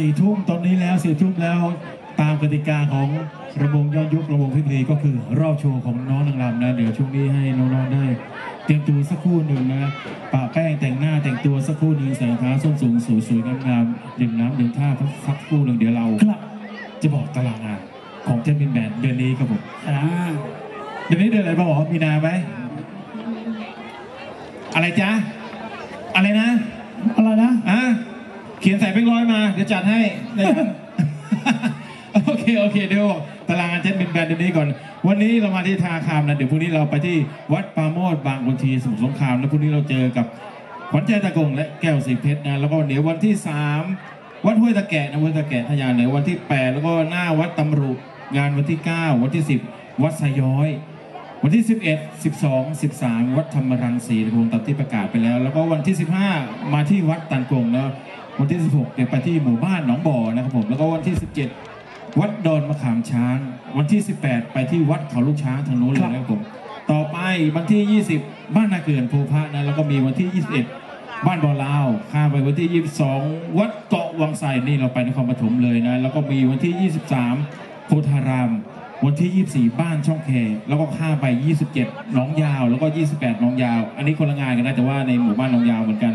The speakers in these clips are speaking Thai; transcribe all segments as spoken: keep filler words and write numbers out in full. สี่ทุ่มตอนนี้แล้วสี่ทุ่มแล้วตามกติกาของระวงย้อนยุคระวงพิธีก็คือรอบโชว์ของน้องนางรำนะเดี๋ยวช่วงนี้ให้น้องๆได้เตรียมตัวสักครู่หนึ่งนะปะแป้งแต่งหน้าแต่งตัวสักครู่หนึ่งใส่รองเท้าส้นสูงสวยๆงามๆดื่มน้ำดื่มท่าสักครู่หนึ่งเดี๋ยวเราจะบอกตารางงานของเจ้ามินแบนเดือนนี้ครับผมเดือนนี้เดือนอะไรบ้างบอกมีนาไหมอะไรจ๊ะอะไรนะอะไรนะอ่ะเขียนใส่เป็นร้อยมาเดี๋ยวจัดให้โอเคโอเคเดี๋ยวตารางอาจารย์เป็นแบนด์เดี๋ยวนี้ก่อนวันนี้เรามาที่ทาคามนะเดี๋ยวพรุ่งนี้เราไปที่วัดปาโมดบางขุนเทียนสมุทรสงครามแล้วพรุ่งนี้เราเจอกับขวัญใจตะกงและแก้วสีเพชรนะแล้วก็เดี๋ยววันที่สามวัดห้วยตะแกะนะวัดตะแกะทะยานเหนือวันที่แปดแล้วก็หน้าวัดตำรุงานวันที่เก้าวันที่สิบวัดสะย้อยวันที่สิบเอ็ด สิบสอง สิบสามวัดธรรมรังสีนะผมตามที่ประกาศไปแล้วแล้วก็วันที่สิบห้ามาที่วัดตันกงแล้ววันที่สิบหกเดี๋ยวไปที่หมู่บ้านหนองบ่อนะครับผมแล้วก็วันที่สิบเจ็ดวัดดอนมะขามช้างวันที่สิบแปดไปที่วัดเขาลูกช้างทางโน้นเลยนะครับผมต่อไปวันที่ยี่สิบบ้านนาเกือนโพพะนะแล้วก็มีวันที่ยี่สิบเอ็ดบ้านบ่อลาวข้ามไปวันที่ยี่สิบสองวัดเกาะวังไสนี่เราไปนครปฐมเลยนะแล้วก็มีวันที่ยี่สิบสามโพธารามวันที่ยี่สิบสี่บ้านช่องแคแล้วก็ข้ามไปยี่สิบเจ็ดหนองยาวแล้วก็ยี่สิบแปดหนองยาวอันนี้คนละงานกันนะแต่ว่าในหมู่บ้านหนองยาวเหมือนกัน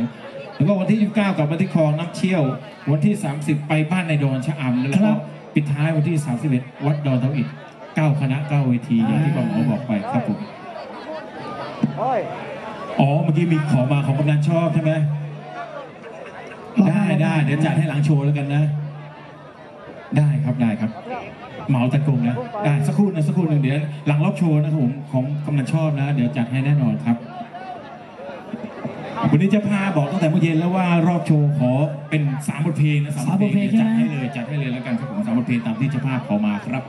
แล้วก็วันที่ยี่สิบเก้ากับวันที่คลองน้ำเชี่ยววันที่สามสิบไปบ้านในดอนชะอำแล้วก็ปิดท้ายวันที่สามสิบเอ็ดวัดดอนเทวิตเก้าคณะเก้าเวทีอย่างที่บอมเขาบอกไปครับผมอ๋อเมื่อกี้มีขอมาของกำนันชอบใช่ไหมได้ได้เดี๋ยวจัดให้หลังโชว์แล้วกันนะได้ครับได้ครับเหมาตะกงนะได้สักครู่นะสักครู่หนึ่งเดี๋ยวหลังรอบโชว์นะครับผมของกำนันชอบนะเดี๋ยวจัดให้แน่นอนครับวันนี้จะพาบอกตั้งแต่เมื่อเย็นแล้วว่ารอบโชว์ขอเป็นสามบทเพลงนะสามบทเพลงจัดให้เลยจัดให้เลยแล้วกันครับผมสามบทเพลงตามที่เจ้าภาพขอมาครับ